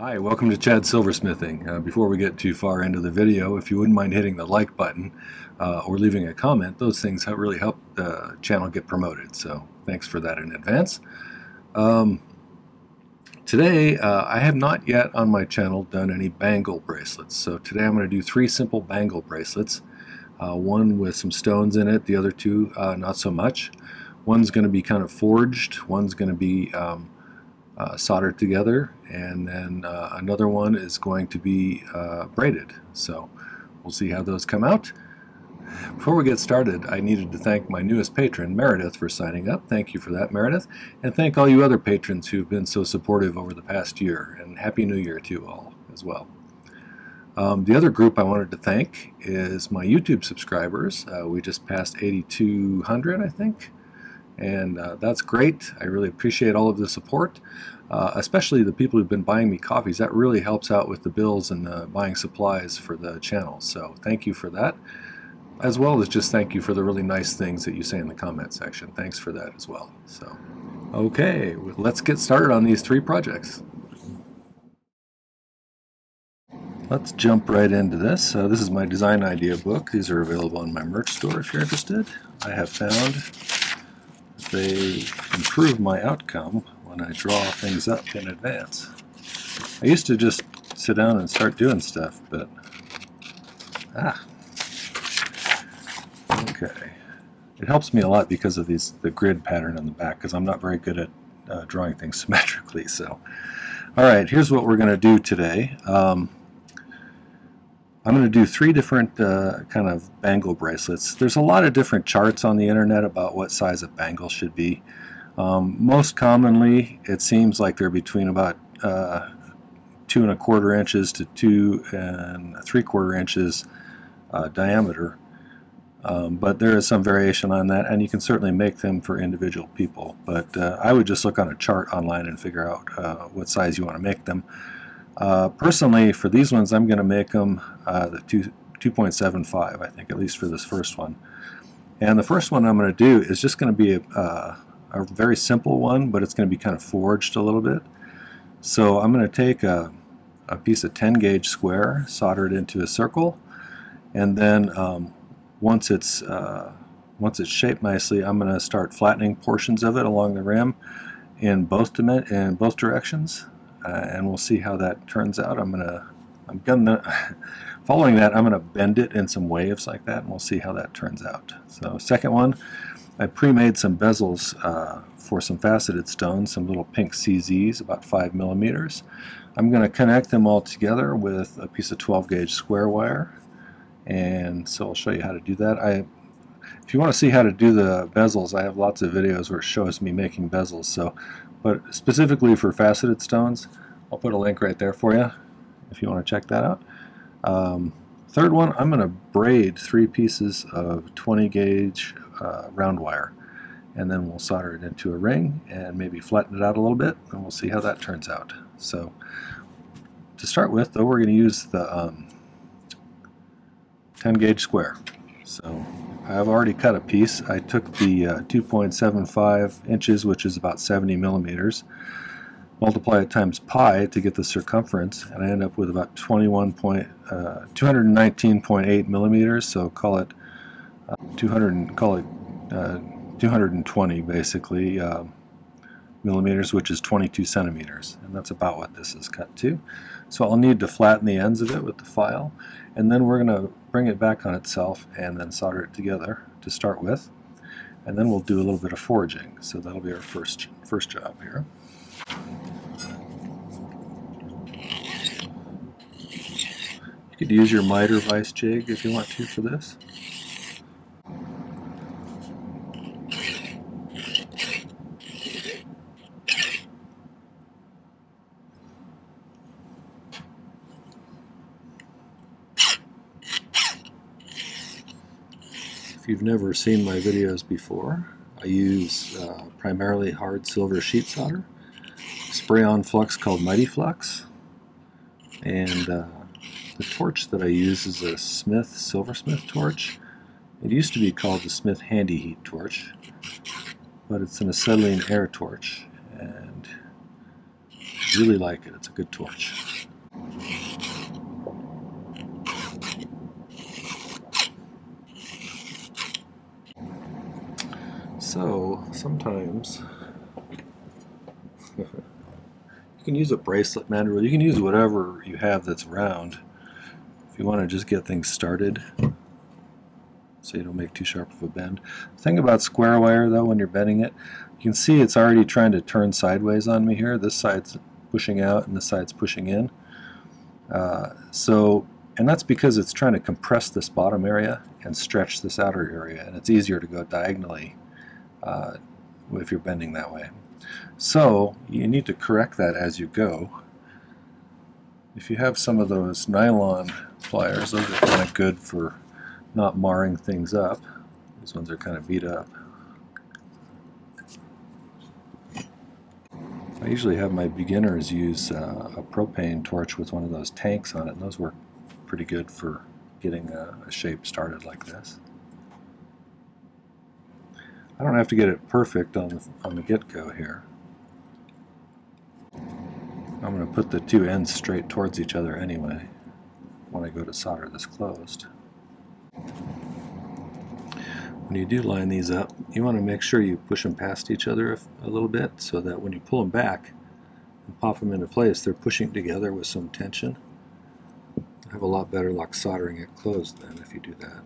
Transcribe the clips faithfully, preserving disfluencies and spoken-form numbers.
Hi, welcome to Chad Silversmithing. Uh, before we get too far into the video, if you wouldn't mind hitting the like button uh, or leaving a comment, those things really help the channel get promoted, so thanks for that in advance. Um, today, uh, I have not yet on my channel done any bangle bracelets, so today I'm going to do three simple bangle bracelets. Uh, one with some stones in it, the other two uh, not so much. One's going to be kind of forged, one's going to be um, Uh, soldered together, and then uh, another one is going to be uh, braided. So we'll see how those come out. Before we get started, I needed to thank my newest patron, Meredith, for signing up. Thank you for that, Meredith, and thank all you other patrons who've been so supportive over the past year, and Happy New Year to you all as well. Um, the other group I wanted to thank is my YouTube subscribers. Uh, we just passed eighty-two hundred, I think. And uh, that's great. I really appreciate all of the support, uh, especially the people who've been buying me coffees. That really helps out with the bills and uh, buying supplies for the channel. So thank you for that, as well as just thank you for the really nice things that you say in the comment section. Thanks for that as well. So, okay, let's get started on these three projects. Let's jump right into this. Uh, this is my design idea book. These are available in my merch store if you're interested. I have found they improve my outcome when I draw things up in advance. I used to just sit down and start doing stuff, but ah, okay. It helps me a lot because of these the grid pattern on the back, because I'm not very good at uh, drawing things symmetrically. So, all right, here's what we're going to do today. Um, I'm going to do three different uh, kind of bangle bracelets. There's a lot of different charts on the internet about what size a bangle should be. Um, most commonly, it seems like they're between about uh, two and a quarter inches to two and three quarter inches uh, diameter. Um, but there is some variation on that, and you can certainly make them for individual people. But uh, I would just look on a chart online and figure out uh, what size you want to make them. Uh, personally, for these ones, I'm going to make them uh, the two point seven five, I think, at least for this first one. And the first one I'm going to do is just going to be a, uh, a very simple one, but it's going to be kind of forged a little bit. So I'm going to take a, a piece of ten gauge square, solder it into a circle, and then um, once it's uh, once it's shaped nicely, I'm going to start flattening portions of it along the rim in both in both directions. Uh, and we'll see how that turns out. I'm gonna, I'm gonna, following that, I'm gonna bend it in some waves like that, and we'll see how that turns out. So, second one, I pre-made some bezels uh, for some faceted stones, some little pink C Zs, about five millimeters. I'm gonna connect them all together with a piece of twelve gauge square wire, and so I'll show you how to do that. I, if you want to see how to do the bezels, I have lots of videos where it shows me making bezels. So. But specifically for faceted stones, I'll put a link right there for you if you want to check that out. Um, third one, I'm going to braid three pieces of twenty gauge uh, round wire, and then we'll solder it into a ring and maybe flatten it out a little bit, and we'll see how that turns out. So to start with, though, we're going to use the um, ten gauge square. So I've already cut a piece. I took the uh, two point seven five inches, which is about seventy millimeters, multiply it times pi to get the circumference, and I end up with about two hundred nineteen point eight millimeters. So call it uh, two hundred, call it uh, two hundred twenty basically uh, millimeters, which is twenty-two centimeters, and that's about what this is cut to. So I'll need to flatten the ends of it with the file, and then we're going to bring it back on itself and then solder it together to start with, and then we'll do a little bit of forging. So that'll be our first first job here. You could use your miter vise jig if you want to for this. You've never seen my videos before, I use uh, primarily hard silver sheet solder, spray-on flux called Mighty Flux, and uh, the torch that I use is a Smith Silversmith torch. It used to be called the Smith Handy Heat torch, but it's an acetylene air torch, and Really like it. It's a good torch. So sometimes you can use a bracelet mandrel. You can use whatever you have that's round if you want to just get things started, so you don't make too sharp of a bend. The thing about square wire, though, when you're bending it, you can see it's already trying to turn sideways on me here. This side's pushing out and this side's pushing in. Uh, so, and that's because it's trying to compress this bottom area and stretch this outer area, and it's easier to go diagonally uh, if you're bending that way. So you need to correct that as you go. If you have some of those nylon pliers, those are kind of good for not marring things up. These ones are kind of beat up. I usually have my beginners use uh, a propane torch with one of those tanks on it, and those work pretty good for getting a, a shape started like this. I don't have to get it perfect on the, on the get-go here. I'm going to put the two ends straight towards each other anyway when I go to solder this closed. When you do line these up, you want to make sure you push them past each other a little bit, so that when you pull them back and pop them into place, they're pushing together with some tension. You'll have a lot better luck soldering it closed then if you do that.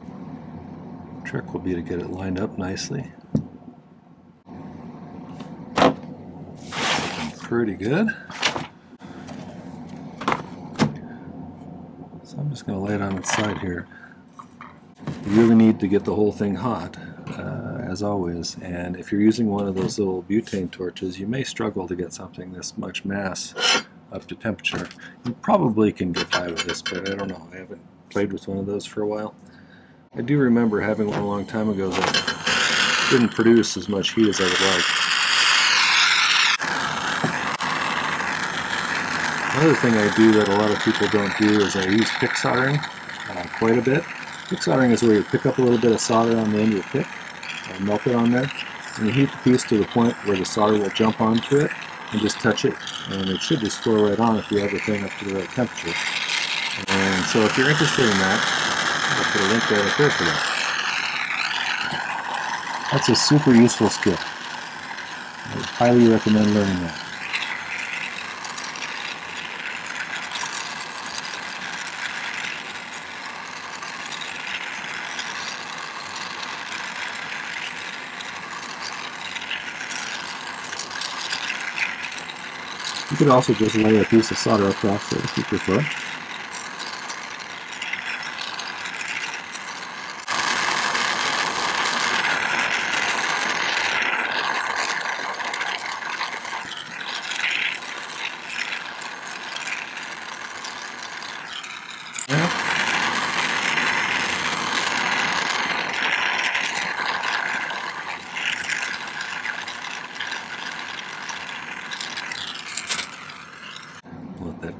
The trick will be to get it lined up nicely. Pretty good. So I'm just going to lay it on its side here. You really need to get the whole thing hot, uh, as always, and if you're using one of those little butane torches, you may struggle to get something this much mass up to temperature. You probably can get by with this, but I don't know. I haven't played with one of those for a while. I do remember having one a long time ago that didn't produce as much heat as I would like. Another thing I do that a lot of people don't do is I use pick soldering uh, quite a bit. Pick soldering is where you pick up a little bit of solder on the end of your pick, and melt it on there, and you heat the piece to the point where the solder will jump onto it and just touch it, and it should just flow right on if you have the thing up to the right temperature. And so if you're interested in that, I'll put a link there right there for that. That's a super useful skill. I would highly recommend learning that. You could also just lay a piece of solder across it if you prefer.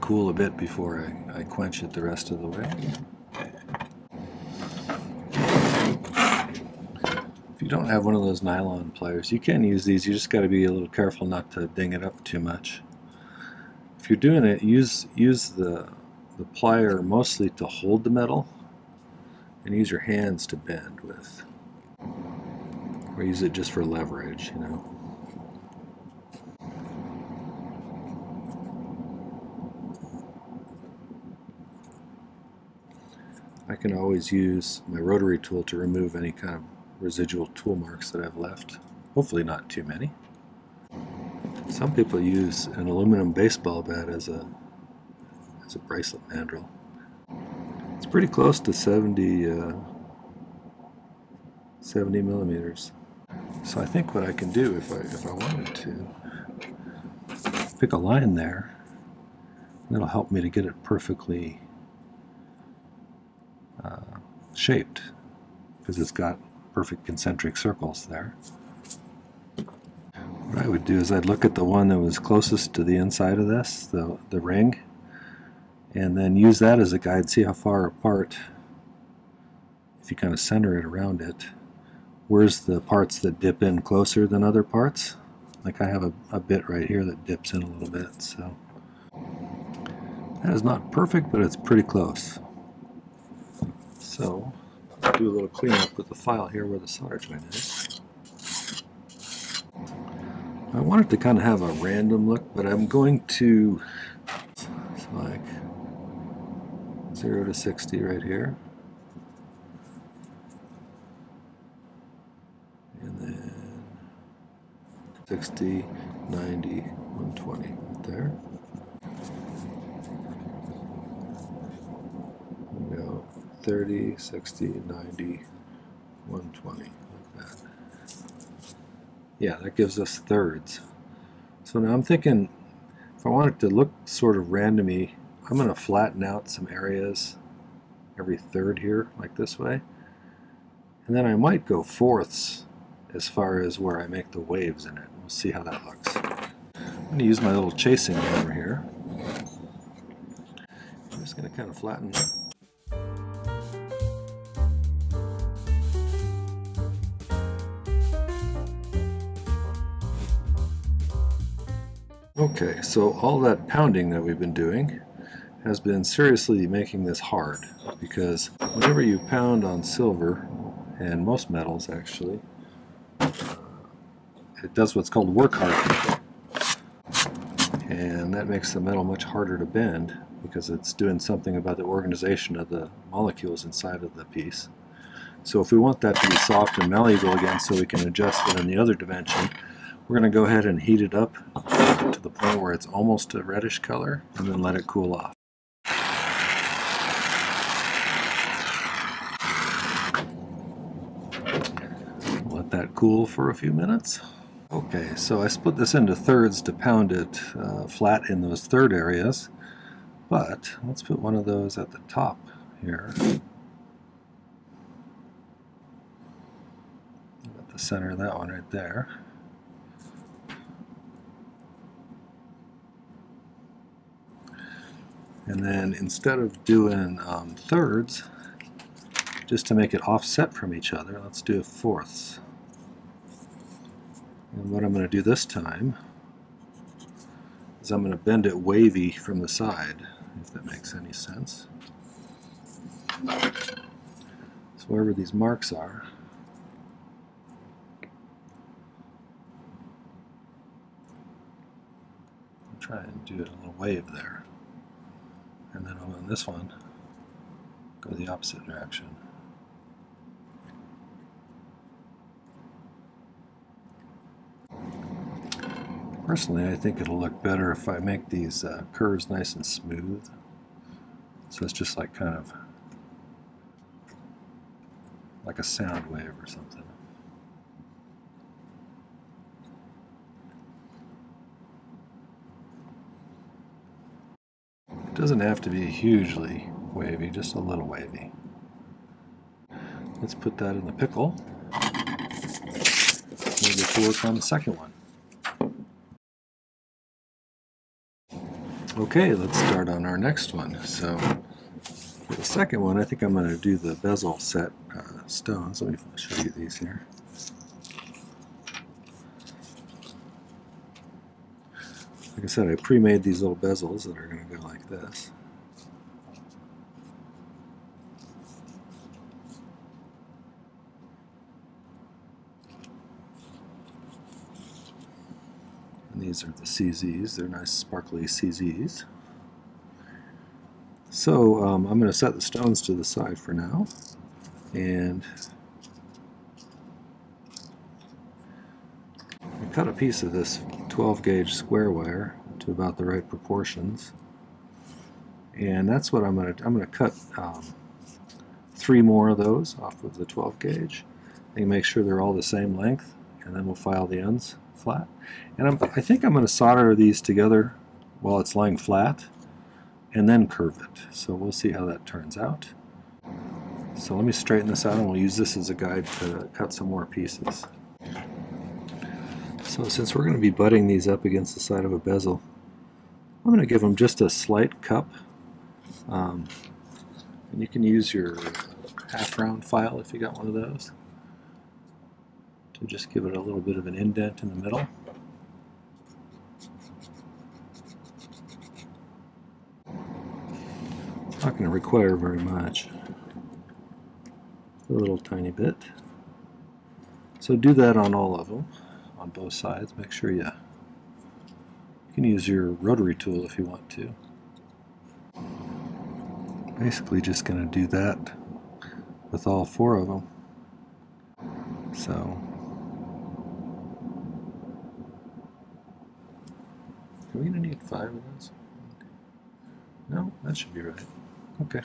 Cool a bit before I, I quench it the rest of the way. If you don't have one of those nylon pliers, you can use these. You just got to be a little careful not to ding it up too much. If you're doing it, use use the the plier mostly to hold the metal, and use your hands to bend with, or use it just for leverage, you know. I can always use my rotary tool to remove any kind of residual tool marks that I've left. Hopefully not too many. Some people use an aluminum baseball bat as a as a bracelet mandrel. It's pretty close to seventy millimeters. So I think what I can do, if I if I wanted to, pick a line there, and it'll help me to get it perfectly Uh, shaped, because it's got perfect concentric circles there. What I would do is I'd look at the one that was closest to the inside of this, the, the ring, and then use that as a guide, see how far apart, if you kind of center it around it, where's the parts that dip in closer than other parts, Like I have a, a bit right here that dips in a little bit, so that is not perfect, but it's pretty close. So I'll do a little cleanup with the file here where the solder joint is. I want it to kind of have a random look, but I'm going to, it's like zero to sixty right here. sixty, ninety, one twenty right there. We go thirty, sixty, ninety, one twenty like that. Yeah, that gives us thirds. So now I'm thinking if I want it to look sort of randomy, I'm going to flatten out some areas every third here, like this way. And then I might go fourths as far as where I make the waves in it. We'll see how that looks. I'm going to use my little chasing hammer here. I'm just going to kind of flatten. Okay, so all that pounding that we've been doing has been seriously making this hard, because whenever you pound on silver, and most metals actually, it does what's called work hardening, and that makes the metal much harder to bend because it's doing something about the organization of the molecules inside of the piece. So if we want that to be soft and malleable again so we can adjust it in the other dimension, we're going to go ahead and heat it up to the point where it's almost a reddish color and then let it cool off. Let that cool for a few minutes. Okay, so I split this into thirds to pound it uh, flat in those third areas, but let's put one of those at the top here, at the center of that one right there. And then instead of doing um, thirds, just to make it offset from each other, let's do fourths. And what I'm going to do this time is I'm going to bend it wavy from the side, if that makes any sense. So wherever these marks are, I'll try and do it a little wave there. And then on this one, go the opposite direction. Personally, I think it'll look better if I make these uh, curves nice and smooth. So it's just like kind of like a sound wave or something. It doesn't have to be hugely wavy, just a little wavy. Let's put that in the pickle. We'll get to work on the second one. Okay, let's start on our next one. So for the second one, I think I'm going to do the bezel set uh, stones. Let me show you these here. Like I said, I pre-made these little bezels that are going to go like this. These are the C Zs. They're nice sparkly C Zs. So um, I'm going to set the stones to the side for now, and I cut a piece of this twelve gauge square wire to about the right proportions, and that's what I'm going to. I'm going to cut um, three more of those off of the twelve gauge, and make sure they're all the same length, and then we'll file the ends flat. And I'm, I think I'm going to solder these together while it's lying flat and then curve it. So we'll see how that turns out. So let me straighten this out, and we'll use this as a guide to cut some more pieces. So since we're going to be butting these up against the side of a bezel, I'm going to give them just a slight cup. Um, and you can use your half round file if you got one of those. Just give it a little bit of an indent in the middle. not going to require very much. A little tiny bit. So do that on all of them, on both sides. Make sure you, you can use your rotary tool if you want to. Basically just going to do that with all four of them. So are we going to need five of those? No, that should be right. Okay.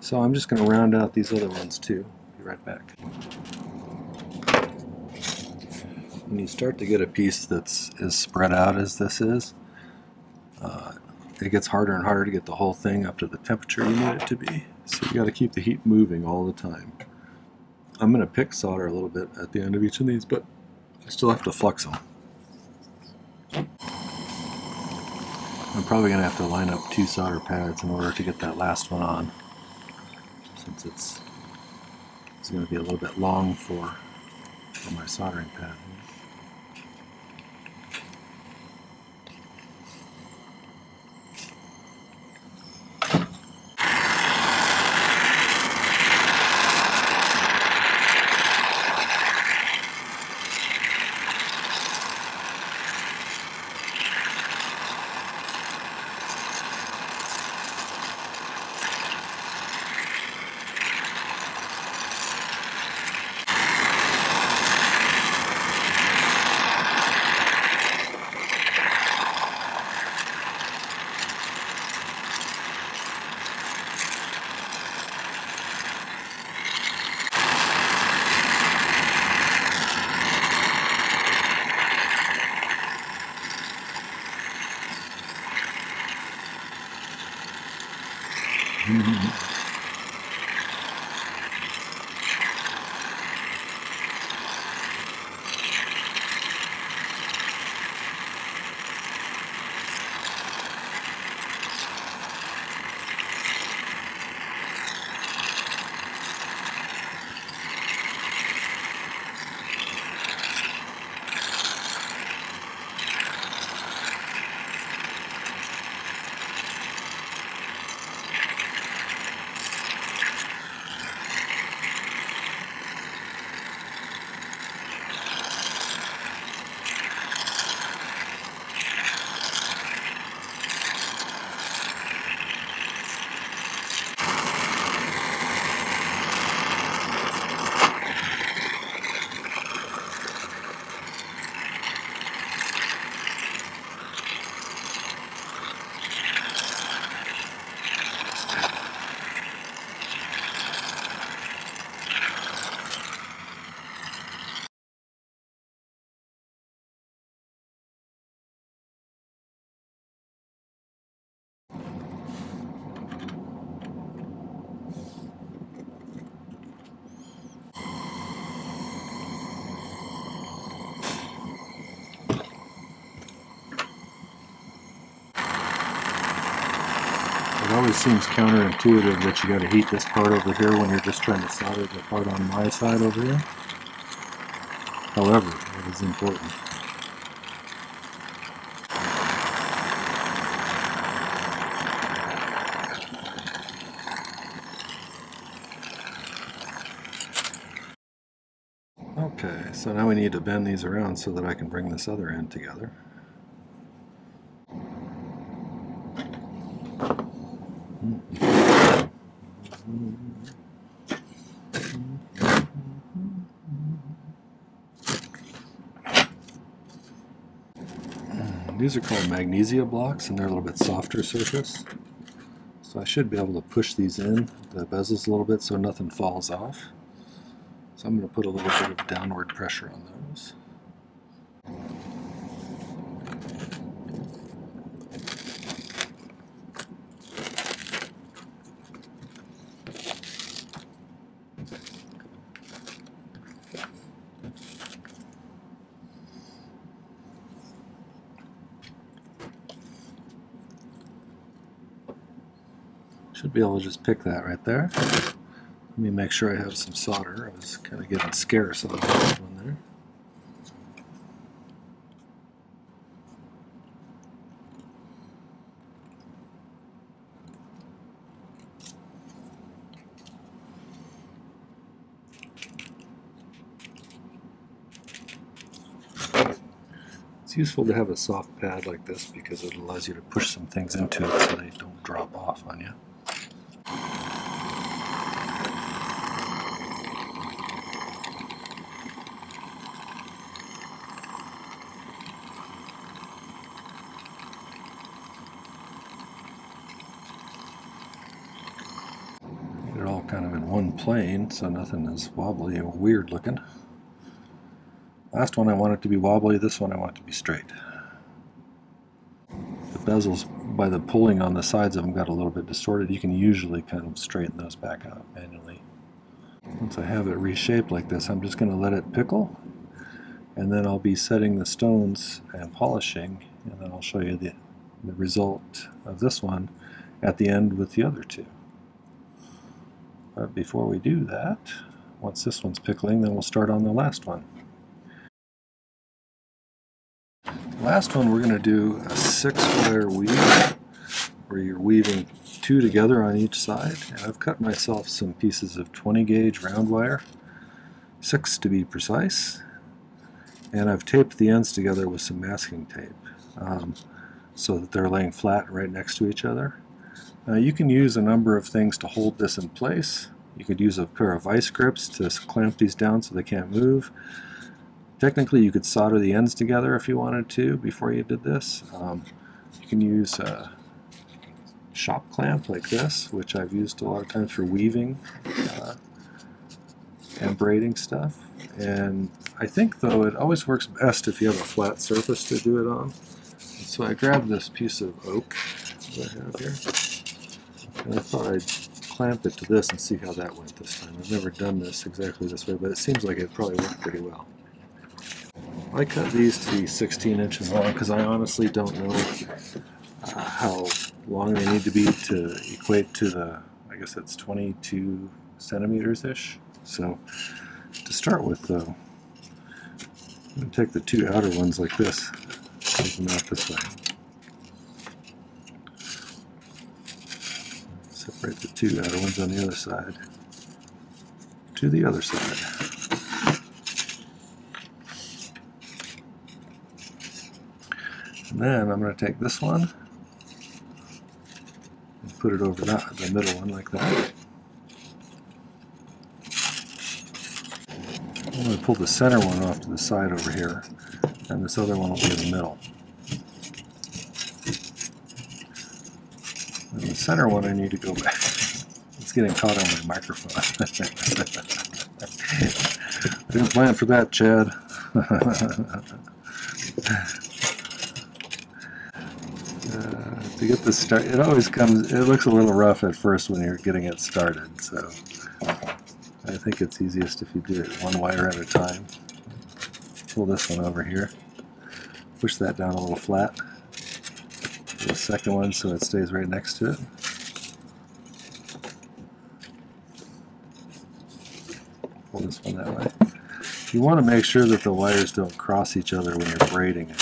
So I'm just going to round out these other ones too. Be right back. When you start to get a piece that's as spread out as this is, uh, it gets harder and harder to get the whole thing up to the temperature you need it to be. So you got to keep the heat moving all the time. I'm going to pick solder a little bit at the end of each of these, but I still have to flux them. I'm probably going to have to line up two solder pads in order to get that last one on, since it's, it's going to be a little bit long for, for my soldering pad. It always seems counterintuitive that you gotta heat this part over here when you're just trying to solder the part on my side over here. However, it is important. Okay, so now we need to bend these around so that I can bring this other end together. These are called magnesia blocks, and they're a little bit softer surface. So I should be able to push these in, the bezels a little bit, so nothing falls off. So I'm going to put a little bit of downward pressure on those. Be able to just pick that right there. Let me make sure I have some solder. I was kind of getting scarce on that one there. It's useful to have a soft pad like this because it allows you to push some things into it so they don't drop off on you. They're all kind of in one plane, so nothing is wobbly or weird looking. Last one I want it to be wobbly, this one I want it to be straight. The bezels, by the pulling on the sides of them, got a little bit distorted. You can usually kind of straighten those back out manually. Once I have it reshaped like this, I'm just going to let it pickle, and then I'll be setting the stones and polishing, and then I'll show you the, the result of this one at the end with the other two. But before we do that, once this one's pickling, then we'll start on the last one. Last one, we're going to do a six-wire weave, where you're weaving two together on each side. And I've cut myself some pieces of twenty gauge round wire, six to be precise, and I've taped the ends together with some masking tape um, so that they're laying flat right next to each other. Now you can use a number of things to hold this in place. You could use a pair of vice grips to clamp these down so they can't move. Technically, you could solder the ends together if you wanted to before you did this. Um, you can use a shop clamp like this, which I've used a lot of times for weaving uh, and braiding stuff. And I think, though, it always works best if you have a flat surface to do it on. So I grabbed this piece of oak that I have here, and I thought I'd clamp it to this and see how that went this time. I've never done this exactly this way, but it seems like it probably worked pretty well. I cut these to be sixteen inches long because I honestly don't know uh, how long they need to be to equate to the, I guess it's twenty-two centimeters-ish. So to start with, though, I'm going to take the two outer ones like this, take them out this way. Separate the two outer ones on the other side to the other side. Then I'm going to take this one and put it over that, the middle one like that. I'm going to pull the center one off to the side over here, and this other one will be in the middle. And the center one I need to go back. It's getting caught on my microphone. I didn't plan for that, Chad. Uh, to get this started, it always comes, it looks a little rough at first when you're getting it started, so I think it's easiest if you do it one wire at a time. Pull this one over here, push that down a little flat, do the second one so it stays right next to it. Pull this one that way. You want to make sure that the wires don't cross each other when you're braiding it.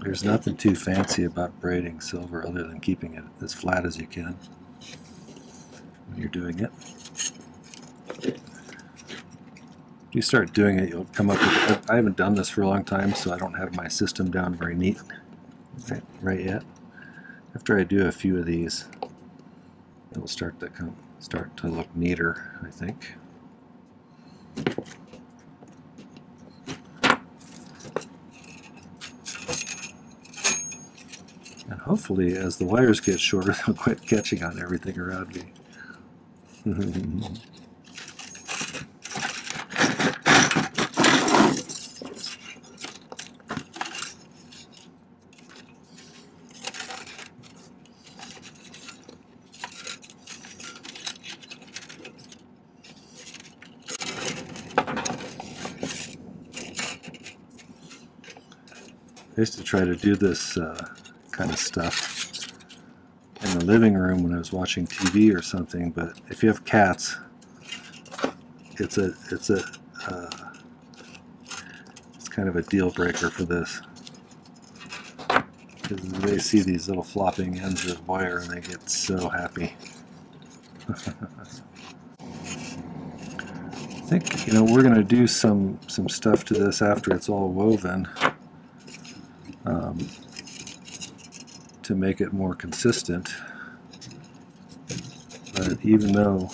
There's nothing too fancy about braiding silver other than keeping it as flat as you can when you're doing it. If you start doing it, you'll come up with, I haven't done this for a long time, so I don't have my system down very neat right, right yet. After I do a few of these, it'll start to come start to look neater, I think. And hopefully, as the wires get shorter, they'll quit catching on everything around me. I used to try to do this uh, kind of stuff in the living room when I was watching T V or something, but if you have cats, it's a it's a uh, it's kind of a deal breaker for this, because they see these little flopping ends of the wire and they get so happy. I think, you know, we're going to do some some stuff to this after it's all woven, um, to make it more consistent. But even though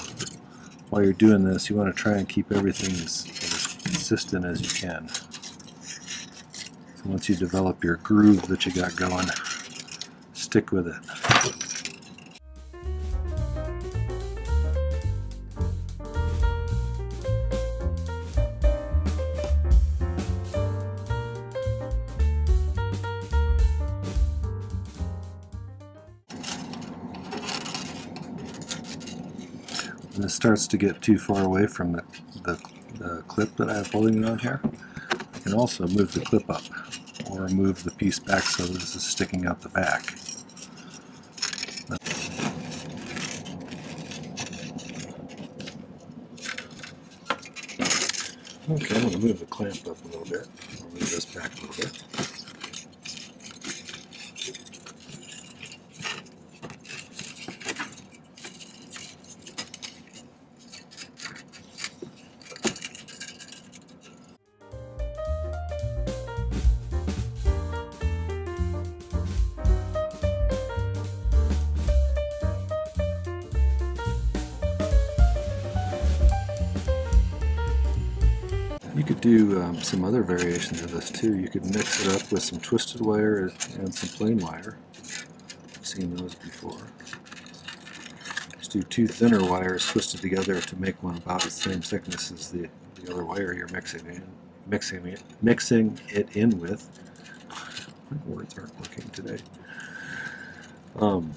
while you're doing this, you want to try and keep everything as, as consistent as you can. So once you develop your groove that you got going, stick with it. When it starts to get too far away from the, the, the clip that I have holding it on here, I can also move the clip up or move the piece back so this is sticking out the back. Okay, I'm going to move the clamp up a little bit. I'll move this back a little bit. Do um, some other variations of this too. You could mix it up with some twisted wire and some plain wire. I've seen those before. Just do two thinner wires twisted together to make one about the same thickness as the, the other wire you're mixing in, mixing it, mixing it in with. My words aren't working today. Um,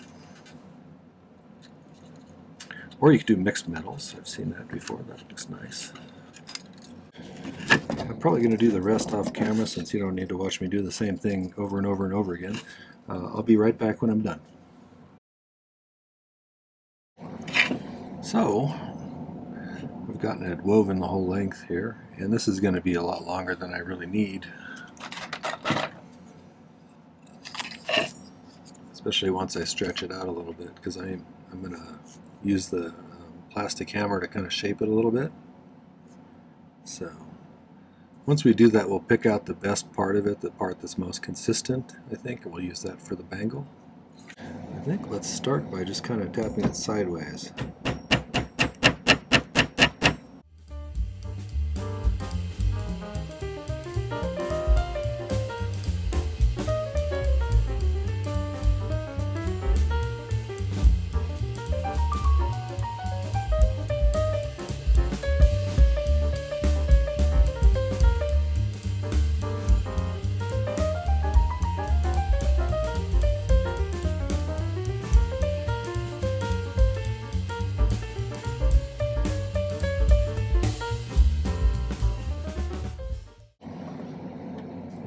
or you could do mixed metals. I've seen that before. That looks nice. I'm probably going to do the rest off camera since you don't need to watch me do the same thing over and over and over again. Uh, I'll be right back when I'm done. So, we've gotten it woven the whole length here, and this is going to be a lot longer than I really need. Especially once I stretch it out a little bit, because I'm, I'm going to use the um, plastic hammer to kind of shape it a little bit. So, once we do that, we'll pick out the best part of it, the part that's most consistent, I think, and we'll use that for the bangle. I think let's start by just kind of tapping it sideways.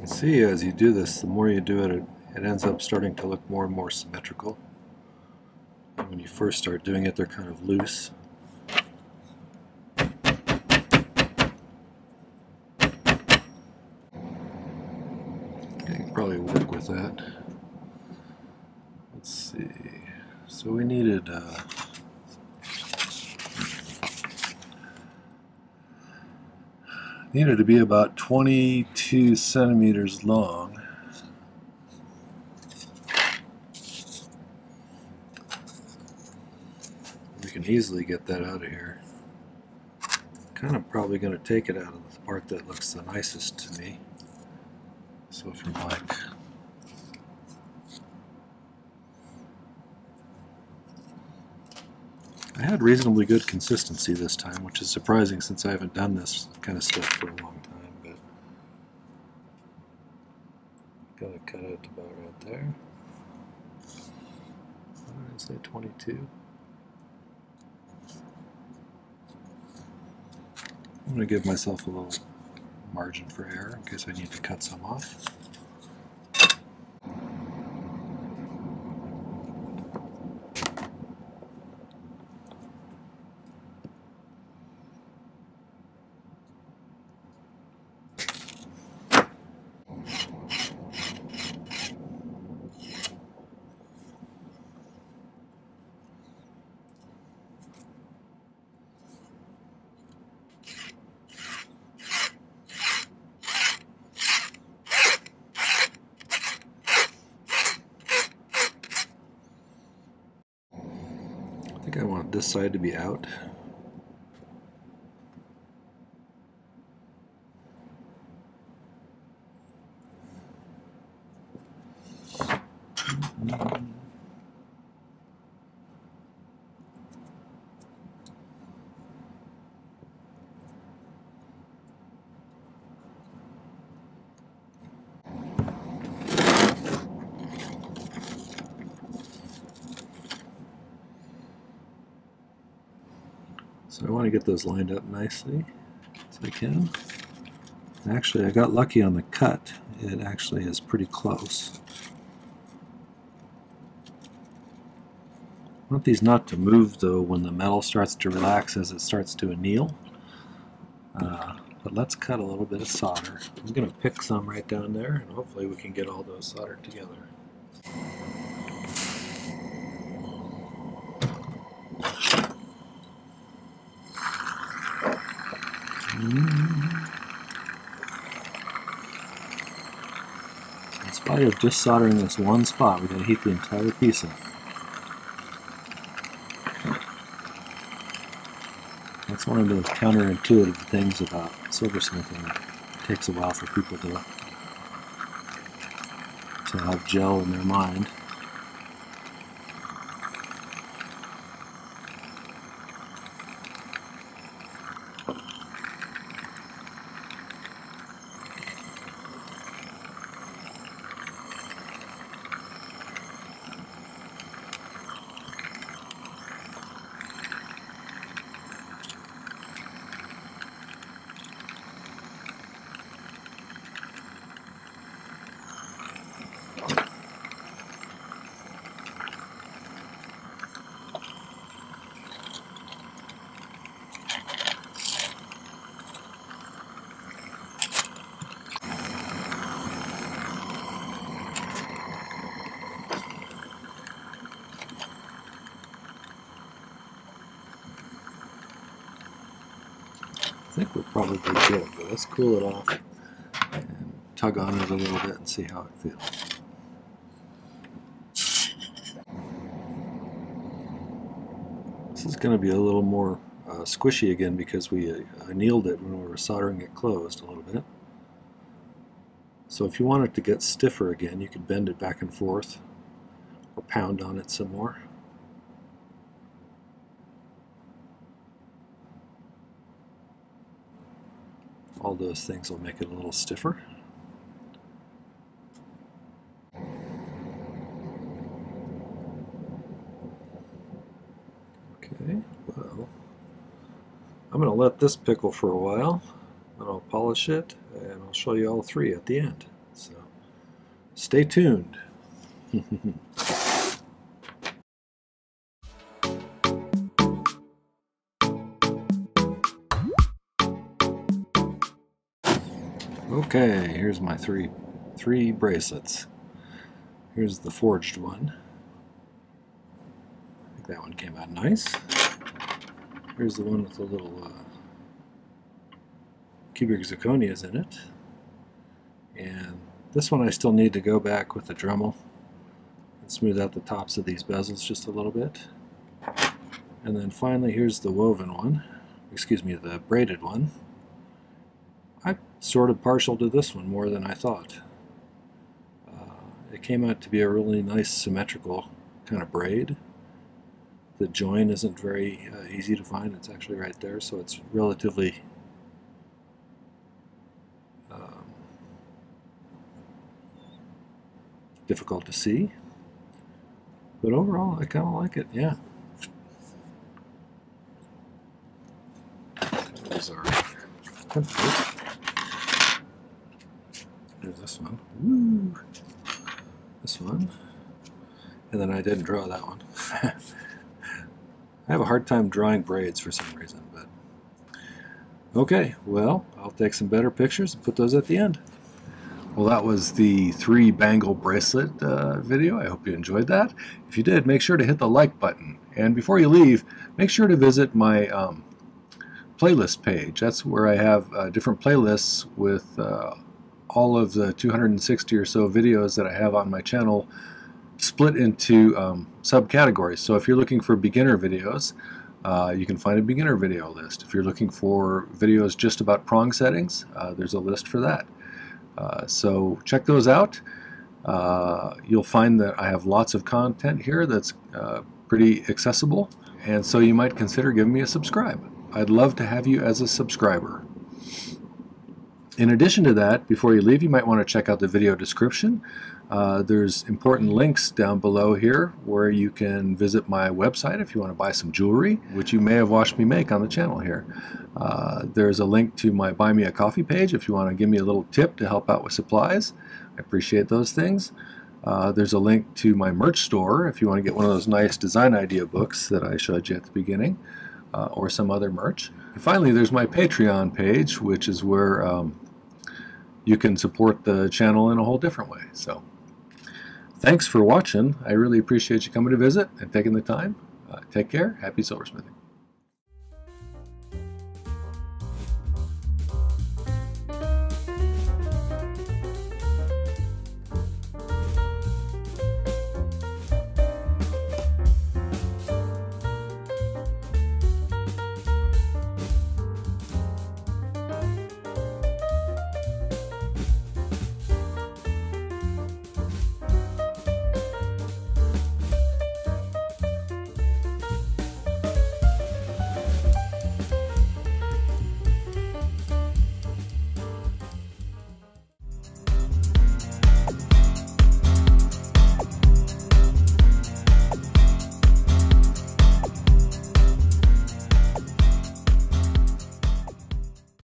See, as you do this, the more you do it, it, it ends up starting to look more and more symmetrical. And when you first start doing it, they're kind of loose. I can probably work with that. Let's see. So we needed uh, needed to be about twenty-two centimeters long. We can easily get that out of here. Kind of probably going to take it out of the part that looks the nicest to me. So if you like, I had reasonably good consistency this time, which is surprising since I haven't done this kind of stuff for a long time, but gotta cut it about right there. What did I say, twenty-two? I'm gonna give myself a little margin for error in case I need to cut some off. think I want this side to be out. So I want to get those lined up nicely as I can. Actually, I got lucky on the cut. It actually is pretty close. I want these not to move though when the metal starts to relax as it starts to anneal. Uh, but let's cut a little bit of solder. I'm going to pick some right down there, and hopefully we can get all those soldered together. In spite of just soldering this one spot, we're going to heat the entire piece up. That's one of those counterintuitive things about silversmithing. It takes a while for people to, to have gel in their mind. I think we're probably good, but let's cool it off and tug on it a little bit and see how it feels. This is going to be a little more uh, squishy again because we uh, annealed it when we were soldering it closed a little bit. So if you want it to get stiffer again, you could bend it back and forth or pound on it some more. All those things will make it a little stiffer. Okay, well, I'm going to let this pickle for a while, and I'll polish it, and I'll show you all three at the end. So, stay tuned. Okay, here's my three three bracelets. Here's the forged one. I think that one came out nice. Here's the one with the little uh, cubic zirconias in it. And this one I still need to go back with the Dremel and smooth out the tops of these bezels just a little bit. And then finally here's the woven one, excuse me, the braided one. I'm sort of partial to this one more than I thought. Uh, it came out to be a really nice symmetrical kind of braid. The join isn't very uh, easy to find. It's actually right there, so it's relatively um, difficult to see. But overall, I kind of like it, yeah. There's our template. There's this one. Woo. This one. And then I didn't draw that one. I have a hard time drawing braids for some reason, but okay, well, I'll take some better pictures and put those at the end. Well, that was the three bangle bracelet uh, video. I hope you enjoyed that. If you did, make sure to hit the like button. And before you leave, make sure to visit my um, playlist page. That's where I have uh, different playlists with uh, all of the two hundred sixty or so videos that I have on my channel split into um, subcategories. So if you're looking for beginner videos, uh, you can find a beginner video list. If you're looking for videos just about prong settings, uh, there's a list for that. Uh, so check those out. Uh, you'll find that I have lots of content here that's uh, pretty accessible, and so you might consider giving me a subscribe. I'd love to have you as a subscriber. In addition to that, before you leave, you might want to check out the video description. Uh, there's important links down below here where you can visit my website if you want to buy some jewelry, which you may have watched me make on the channel here. Uh, there's a link to my Buy Me a Coffee page if you want to give me a little tip to help out with supplies. I appreciate those things. Uh, there's a link to my merch store if you want to get one of those nice design idea books that I showed you at the beginning, uh, or some other merch. And finally, there's my Patreon page, which is where um, you can support the channel in a whole different way. So thanks for watching. I really appreciate you coming to visit and taking the time. Uh, take care. Happy silversmithing.